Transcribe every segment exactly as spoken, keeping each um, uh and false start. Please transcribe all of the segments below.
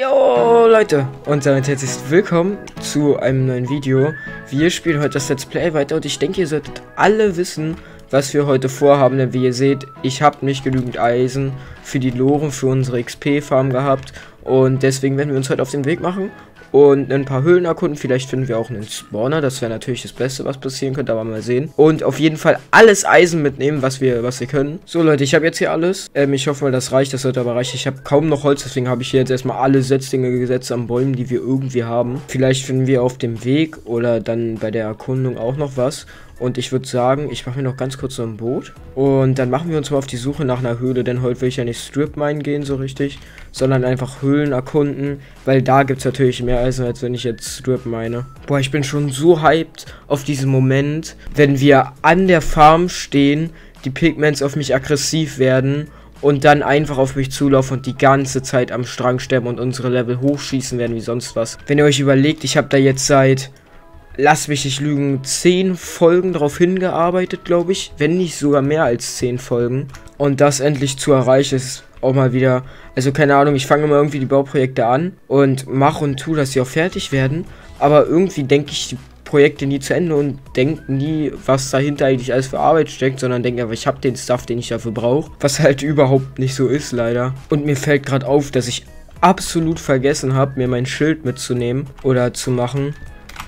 Yo Leute und damit herzlich willkommen zu einem neuen Video. Wir spielen heute das Let's Play weiter und ich denke, ihr solltet alle wissen, was wir heute vorhaben, denn wie ihr seht, ich habe nicht genügend Eisen für die Loren, für unsere X P-Farm gehabt und deswegen werden wir uns heute auf den Weg machen und ein paar Höhlen erkunden. Vielleicht finden wir auch einen Spawner, das wäre natürlich das Beste, was passieren könnte, aber mal sehen. Und auf jeden Fall alles Eisen mitnehmen, was wir was wir können. So Leute, ich habe jetzt hier alles. Ähm, ich hoffe mal, das reicht, das sollte aber reichen. Ich habe kaum noch Holz, deswegen habe ich hier jetzt erstmal alle Setzlinge gesetzt an Bäumen, die wir irgendwie haben. Vielleicht finden wir auf dem Weg oder dann bei der Erkundung auch noch was. Und ich würde sagen, ich mache mir noch ganz kurz so ein Boot. Und dann machen wir uns mal auf die Suche nach einer Höhle. Denn heute will ich ja nicht Strip-Mine gehen so richtig, sondern einfach Höhlen erkunden. Weil da gibt es natürlich mehr Eisen, als wenn ich jetzt Strip-Mine. Boah, ich bin schon so hyped auf diesen Moment, wenn wir an der Farm stehen, die Pigments auf mich aggressiv werden und dann einfach auf mich zulaufen und die ganze Zeit am Strang sterben und unsere Level hochschießen werden wie sonst was. Wenn ihr euch überlegt, ich habe da jetzt seit... Lass mich nicht lügen, zehn Folgen darauf hingearbeitet, glaube ich, wenn nicht sogar mehr als zehn Folgen. Und das endlich zu erreichen, ist auch mal wieder, also keine Ahnung, ich fange immer irgendwie die Bauprojekte an und mache und tue, dass sie auch fertig werden. Aber irgendwie denke ich die Projekte nie zu Ende und denke nie, was dahinter eigentlich alles für Arbeit steckt, sondern denke einfach, ich habe den Stuff, den ich dafür brauche, was halt überhaupt nicht so ist, leider. Und mir fällt gerade auf, dass ich absolut vergessen habe, mir mein Schild mitzunehmen oder zu machen.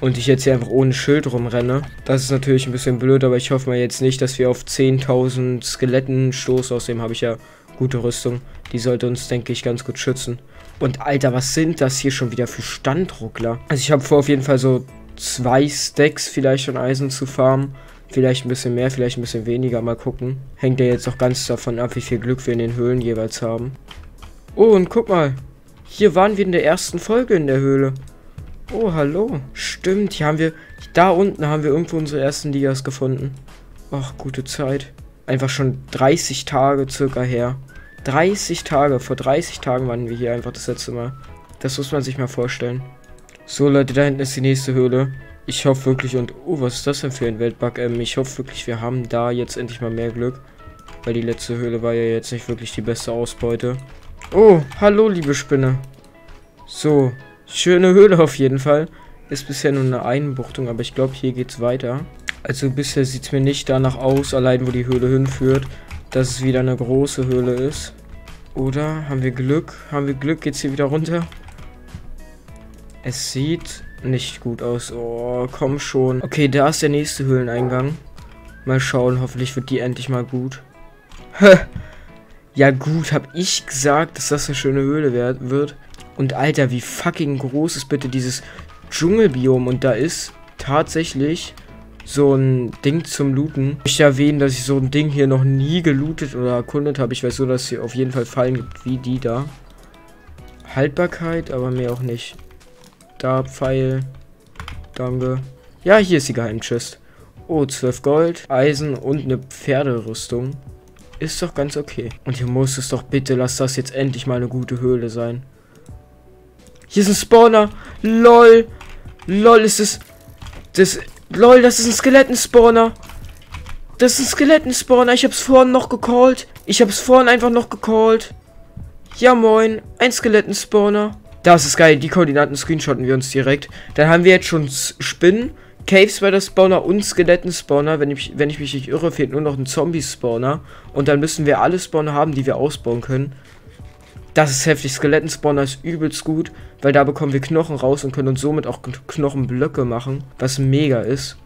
Und ich jetzt hier einfach ohne Schild rumrenne. Das ist natürlich ein bisschen blöd, aber ich hoffe mal jetzt nicht, dass wir auf zehntausend Skeletten stoßen. Außerdem habe ich ja gute Rüstung. Die sollte uns, denke ich, ganz gut schützen. Und Alter, was sind das hier schon wieder für Standruckler? Also ich habe vor, auf jeden Fall so zwei Stacks vielleicht von Eisen zu farmen. Vielleicht ein bisschen mehr, vielleicht ein bisschen weniger. Mal gucken. Hängt ja jetzt auch ganz davon ab, wie viel Glück wir in den Höhlen jeweils haben. Oh, und guck mal. Hier waren wir in der ersten Folge in der Höhle. Oh, hallo. Stimmt, hier haben wir... Da unten haben wir irgendwo unsere ersten Dias gefunden. Ach, gute Zeit. Einfach schon dreißig Tage circa her. dreißig Tage. Vor dreißig Tagen waren wir hier einfach das letzte Mal. Das muss man sich mal vorstellen. So, Leute, da hinten ist die nächste Höhle. Ich hoffe wirklich... Und oh, was ist das denn für ein Weltbug? Ähm, ich hoffe wirklich, wir haben da jetzt endlich mal mehr Glück. Weil die letzte Höhle war ja jetzt nicht wirklich die beste Ausbeute. Oh, hallo, liebe Spinne. So... Schöne Höhle auf jeden Fall. Ist bisher nur eine Einbuchtung, aber ich glaube, hier geht's weiter. Also bisher sieht es mir nicht danach aus, allein wo die Höhle hinführt, dass es wieder eine große Höhle ist. Oder haben wir Glück? Haben wir Glück? Geht's hier wieder runter? Es sieht nicht gut aus. Oh, komm schon. Okay, da ist der nächste Höhleneingang. Mal schauen, hoffentlich wird die endlich mal gut. Ja gut, habe ich gesagt, dass das eine schöne Höhle wird. Und Alter, wie fucking groß ist bitte dieses Dschungelbiom? Und da ist tatsächlich so ein Ding zum Looten. Ich möchte erwähnen, dass ich so ein Ding hier noch nie gelootet oder erkundet habe. Ich weiß so, dass es hier auf jeden Fall Fallen gibt, wie die da. Haltbarkeit, aber mehr auch nicht. Da, Pfeil. Danke. Ja, hier ist die Geheimchest. Oh, zwölf Gold, Eisen und eine Pferderüstung. Ist doch ganz okay. Und hier muss es doch bitte, lass das jetzt endlich mal eine gute Höhle sein. Hier ist ein Spawner. LOL. LOL ist es. Das. LOL, das ist ein Skeletten-Spawner. Das ist ein Skeletten-Spawner. Ich hab's vorhin noch gecallt. Ich hab's vorhin einfach noch gecallt. Ja moin. Ein Skeletten-Spawner. Das ist geil. Die Koordinaten screenshotten wir uns direkt. Dann haben wir jetzt schon Spinnen, Cave-Spider-Spawner und Skeletten-Spawner. Wenn ich, wenn ich mich nicht irre, fehlt nur noch ein Zombie-Spawner. Und dann müssen wir alle Spawner haben, die wir ausbauen können. Das ist heftig. Skeletten-Spawner ist übelst gut, weil da bekommen wir Knochen raus und können uns somit auch Knochenblöcke machen, was mega ist.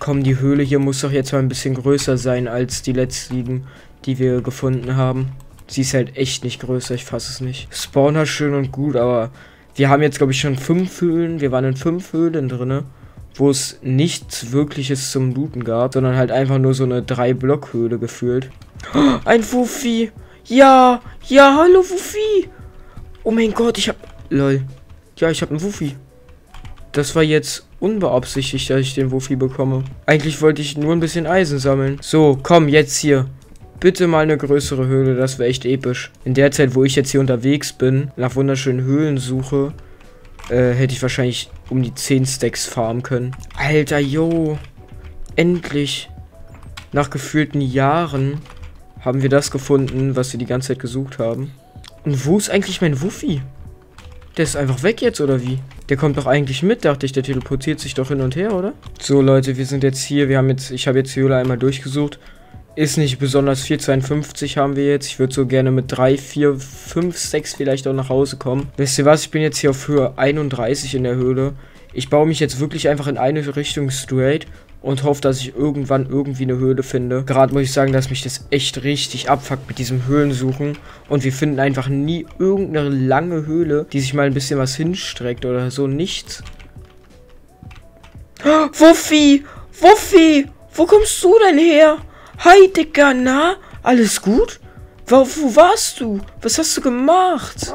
Komm, die Höhle hier muss doch jetzt mal ein bisschen größer sein als die letzten, die wir gefunden haben. Sie ist halt echt nicht größer, ich fasse es nicht. Spawner schön und gut, aber wir haben jetzt, glaube ich, schon fünf Höhlen. Wir waren in fünf Höhlen drin, wo es nichts Wirkliches zum Looten gab, sondern halt einfach nur so eine drei Block Höhle gefühlt. Oh, ein Wuffi! Ja, ja, hallo Wuffi. Oh mein Gott, ich hab... Lol. Ja, ich hab einen Wuffi. Das war jetzt unbeabsichtigt, dass ich den Wuffi bekomme. Eigentlich wollte ich nur ein bisschen Eisen sammeln. So, komm, jetzt hier. Bitte mal eine größere Höhle, das wäre echt episch. In der Zeit, wo ich jetzt hier unterwegs bin, nach wunderschönen Höhlen suche, äh, hätte ich wahrscheinlich um die zehn Stacks farmen können. Alter, yo. Endlich. Nach gefühlten Jahren... haben wir das gefunden, was wir die ganze Zeit gesucht haben. Und wo ist eigentlich mein Wuffi? Der ist einfach weg jetzt, oder wie? Der kommt doch eigentlich mit, dachte ich. Der teleportiert sich doch hin und her, oder? So, Leute, wir sind jetzt hier. Wir haben jetzt, ich habe jetzt Höhle einmal durchgesucht. Ist nicht besonders viel, zweiundfünfzig haben wir jetzt. Ich würde so gerne mit drei, vier, fünf, sechs vielleicht auch nach Hause kommen. Wisst ihr was, ich bin jetzt hier auf Höhe einunddreißig in der Höhle. Ich baue mich jetzt wirklich einfach in eine Richtung straight und hoffe, dass ich irgendwann irgendwie eine Höhle finde. Gerade muss ich sagen, dass mich das echt richtig abfuckt mit diesem Höhlensuchen. Und wir finden einfach nie irgendeine lange Höhle, die sich mal ein bisschen was hinstreckt oder so. Nichts. Wuffi! Wuffi! Wo kommst du denn her? Hi, Dicker, na? Alles gut? Wo, wo warst du? Was hast du gemacht?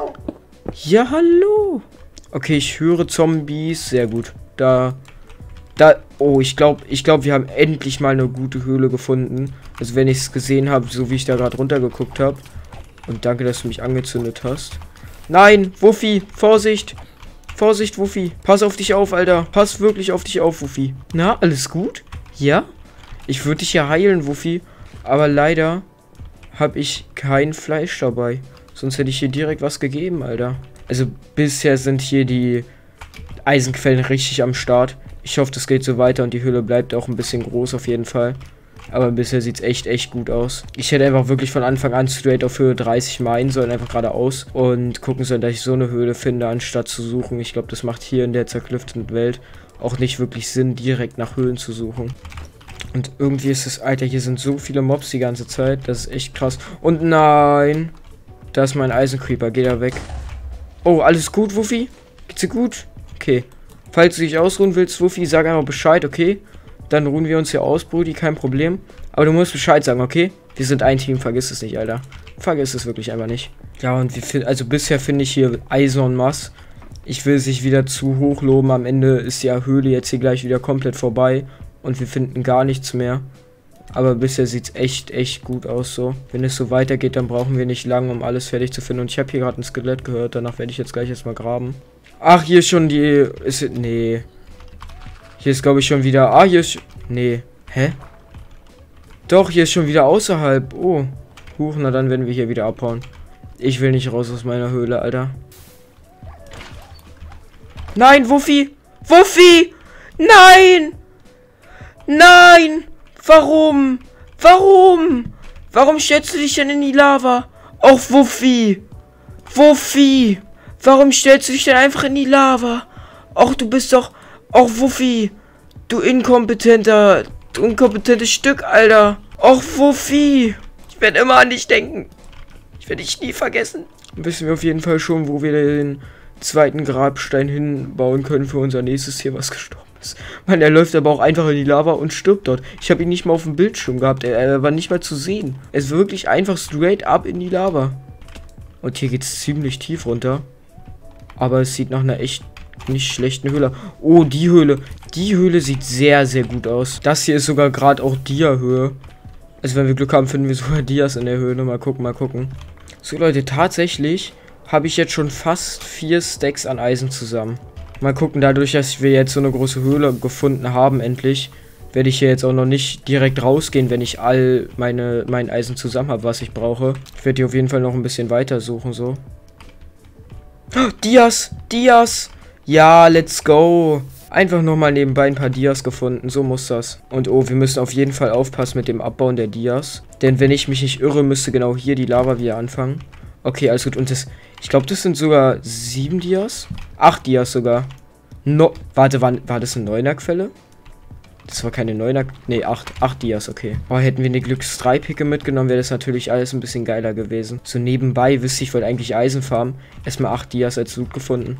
Ja, hallo. Okay, ich höre Zombies. Sehr gut. Da... Da... Oh, ich glaube, ich glaube, wir haben endlich mal eine gute Höhle gefunden. Also, wenn ich es gesehen habe, so wie ich da gerade runtergeguckt habe. Und danke, dass du mich angezündet hast. Nein, Wuffi, Vorsicht. Vorsicht, Wuffi. Pass auf dich auf, Alter. Pass wirklich auf dich auf, Wuffi. Na, alles gut? Ja? Ich würde dich ja heilen, Wuffi, aber leider habe ich kein Fleisch dabei. Sonst hätte ich hier direkt was gegeben, Alter. Also bisher sind hier die Eisenquellen richtig am Start. Ich hoffe, das geht so weiter und die Höhle bleibt auch ein bisschen groß auf jeden Fall. Aber bisher sieht es echt, echt gut aus. Ich hätte einfach wirklich von Anfang an straight auf Höhe dreißig meinen sollen, einfach geradeaus. Und gucken sollen, dass ich so eine Höhle finde, anstatt zu suchen. Ich glaube, das macht hier in der zerklüfteten Welt auch nicht wirklich Sinn, direkt nach Höhlen zu suchen. Und irgendwie ist es, Alter, hier sind so viele Mobs die ganze Zeit. Das ist echt krass. Und nein. Da ist mein Eisencreeper. Geh da weg. Oh, alles gut, Wuffi? Geht's dir gut? Okay. Falls du dich ausruhen willst, Wuffi, sag einfach Bescheid, okay? Dann ruhen wir uns hier aus, Brudi, kein Problem. Aber du musst Bescheid sagen, okay? Wir sind ein Team, vergiss es nicht, Alter. Vergiss es wirklich einfach nicht. Ja, und wir finden, also bisher finde ich hier Eisen en masse. Ich will es nicht wieder zu hoch loben. Am Ende ist die Höhle jetzt hier gleich wieder komplett vorbei. Und wir finden gar nichts mehr. Aber bisher sieht es echt, echt gut aus so. Wenn es so weitergeht, dann brauchen wir nicht lange, um alles fertig zu finden. Und ich habe hier gerade ein Skelett gehört. Danach werde ich jetzt gleich erstmal graben. Ach, hier schon die... Ist, nee. Hier ist, glaube ich, schon wieder... Ah, hier ist... Nee. Hä? Doch, hier ist schon wieder außerhalb. Oh. Huch, na dann werden wir hier wieder abhauen. Ich will nicht raus aus meiner Höhle, Alter. Nein, Wuffi! Wuffi! Nein! Nein! Warum? Warum? Warum stellst du dich denn in die Lava? Och, Wuffi! Wuffi! Warum stellst du dich denn einfach in die Lava? Och, du bist doch... Och, Wuffi! Du inkompetenter... Du inkompetentes Stück, Alter! Och, Wuffi! Ich werde immer an dich denken. Ich werde dich nie vergessen. Wissen wir auf jeden Fall schon, wo wir den zweiten Grabstein hinbauen können für unser nächstes Tier, was gestorben. Mann, er läuft aber auch einfach in die Lava und stirbt dort. Ich habe ihn nicht mal auf dem Bildschirm gehabt. Er, er war nicht mal zu sehen. Er ist wirklich einfach straight up in die Lava. Und hier geht es ziemlich tief runter. Aber es sieht nach einer echt nicht schlechten Höhle. Oh, die Höhle. Die Höhle sieht sehr, sehr gut aus. Das hier ist sogar gerade auch Dia-Höhe. Also wenn wir Glück haben, finden wir sogar Dias in der Höhle. Mal gucken, mal gucken. So, Leute, tatsächlich habe ich jetzt schon fast vier Stacks an Eisen zusammen. Mal gucken, dadurch, dass wir jetzt so eine große Höhle gefunden haben, endlich, werde ich hier jetzt auch noch nicht direkt rausgehen, wenn ich all meine, mein Eisen zusammen habe, was ich brauche. Ich werde hier auf jeden Fall noch ein bisschen weiter suchen, so. Oh, Dias! Dias! Ja, let's go! Einfach nochmal nebenbei ein paar Dias gefunden, so muss das. Und oh, wir müssen auf jeden Fall aufpassen mit dem Abbauen der Dias. Denn wenn ich mich nicht irre, müsste genau hier die Lava wieder anfangen. Okay, alles gut. Und das, ich glaube, das sind sogar sieben Dias. Acht Dias sogar. No, warte, war, war das eine Neuner-Quelle? Das war keine Neuner... Nee, acht, acht Dias, okay. Boah, hätten wir eine Glücks drei Picke mitgenommen, wäre das natürlich alles ein bisschen geiler gewesen. So nebenbei, wisst ihr, ich wollte eigentlich Eisen farmen. Erstmal acht Dias als Loot gefunden.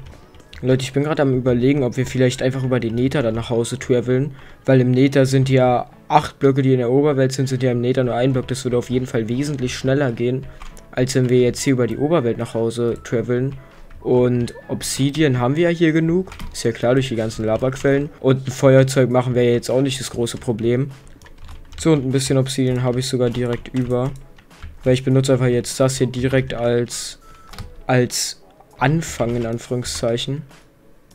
Leute, ich bin gerade am Überlegen, ob wir vielleicht einfach über den Nether dann nach Hause traveln. Weil im Nether sind ja acht Blöcke, die in der Oberwelt sind, sind ja im Nether nur ein Block. Das würde auf jeden Fall wesentlich schneller gehen, als wenn wir jetzt hier über die Oberwelt nach Hause traveln. Und Obsidian haben wir ja hier genug. Ist ja klar, durch die ganzen Lavaquellen. Und ein Feuerzeug machen wir jetzt auch nicht das große Problem. So, und ein bisschen Obsidian habe ich sogar direkt über. Weil ich benutze einfach jetzt das hier direkt als, als Anfang, in Anführungszeichen.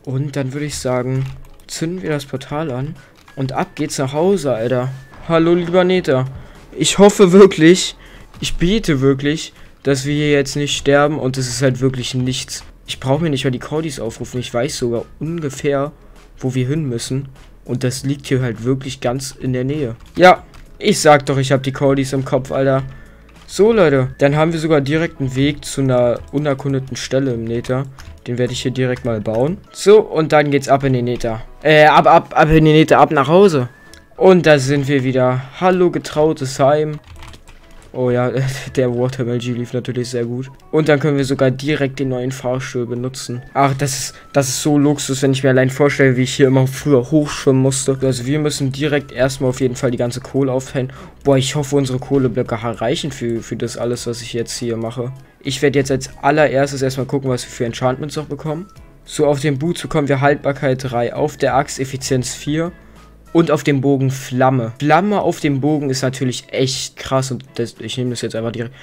Und dann würde ich sagen, zünden wir das Portal an. Und ab geht's nach Hause, Alter. Hallo, lieber Nether. Ich hoffe wirklich, ich bete wirklich, dass wir hier jetzt nicht sterben, und es ist halt wirklich nichts. Ich brauche mir nicht mal die Cordis aufrufen. Ich weiß sogar ungefähr, wo wir hin müssen. Und das liegt hier halt wirklich ganz in der Nähe. Ja, ich sag doch, ich habe die Cordis im Kopf, Alter. So, Leute. Dann haben wir sogar direkt einen Weg zu einer unerkundeten Stelle im Nether. Den werde ich hier direkt mal bauen. So, und dann geht's ab in den Nether. Äh, ab, ab, ab in den Nether, ab nach Hause. Und da sind wir wieder. Hallo, getrautes Heim. Oh ja, der Watermelon lief natürlich sehr gut. Und dann können wir sogar direkt den neuen Fahrstuhl benutzen. Ach, das ist, das ist so Luxus, wenn ich mir allein vorstelle, wie ich hier immer früher hochschwimmen musste. Also wir müssen direkt erstmal auf jeden Fall die ganze Kohle aufhängen. Boah, ich hoffe, unsere Kohleblöcke reichen für, für das alles, was ich jetzt hier mache. Ich werde jetzt als allererstes erstmal gucken, was wir für Enchantments noch bekommen. So, auf den Boot bekommen wir Haltbarkeit drei, auf der Axt Effizienz vier. Und auf dem Bogen Flamme. Flamme auf dem Bogen ist natürlich echt krass. Und das, ich nehme das jetzt einfach direkt.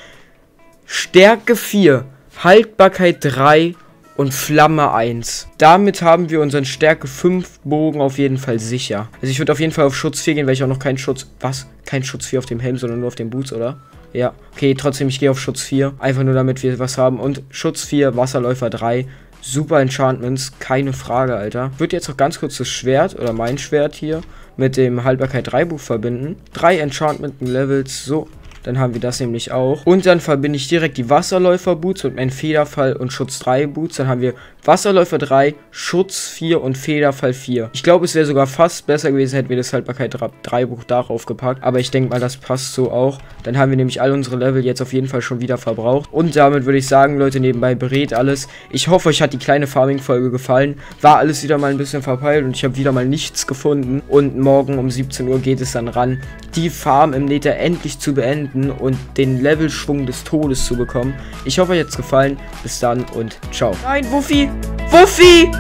Stärke vier, Haltbarkeit drei und Flamme eins. Damit haben wir unseren Stärke fünf Bogen auf jeden Fall sicher. Also ich würde auf jeden Fall auf Schutz vier gehen, weil ich auch noch keinen Schutz... Was? Kein Schutz vier auf dem Helm, sondern nur auf den Boots, oder? Ja. Okay, trotzdem, ich gehe auf Schutz vier. Einfach nur, damit wir was haben. Und Schutz vier, Wasserläufer drei. Super Enchantments, keine Frage, Alter. Ich würde jetzt noch ganz kurz das Schwert, oder mein Schwert hier, mit dem Haltbarkeit drei Buch verbinden. Drei Enchantment-Levels, so, dann haben wir das nämlich auch. Und dann verbinde ich direkt die Wasserläufer-Boots mit meinem Federfall und Schutz drei Boots. Dann haben wir Wasserläufer drei, Schutz vier und Federfall vier. Ich glaube, es wäre sogar fast besser gewesen, hätten wir das Haltbarkeit drei Buch darauf gepackt. Aber ich denke mal, das passt so auch. Dann haben wir nämlich all unsere Level jetzt auf jeden Fall schon wieder verbraucht. Und damit würde ich sagen, Leute, nebenbei berät alles. Ich hoffe, euch hat die kleine Farming-Folge gefallen. War alles wieder mal ein bisschen verpeilt und ich habe wieder mal nichts gefunden. Und morgen um siebzehn Uhr geht es dann ran, die Farm im Nether endlich zu beenden und den Levelschwung des Todes zu bekommen. Ich hoffe, euch hat's gefallen. Bis dann und ciao. Nein, Wuffi! Wuffi!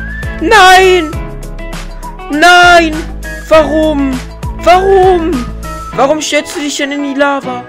Nein! Nein! Warum? Warum? Warum stellst du dich denn in die Lava?